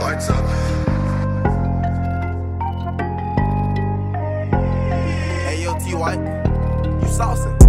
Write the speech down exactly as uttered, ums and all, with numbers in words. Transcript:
Lights up. Hey yo, T Y, you saucin'.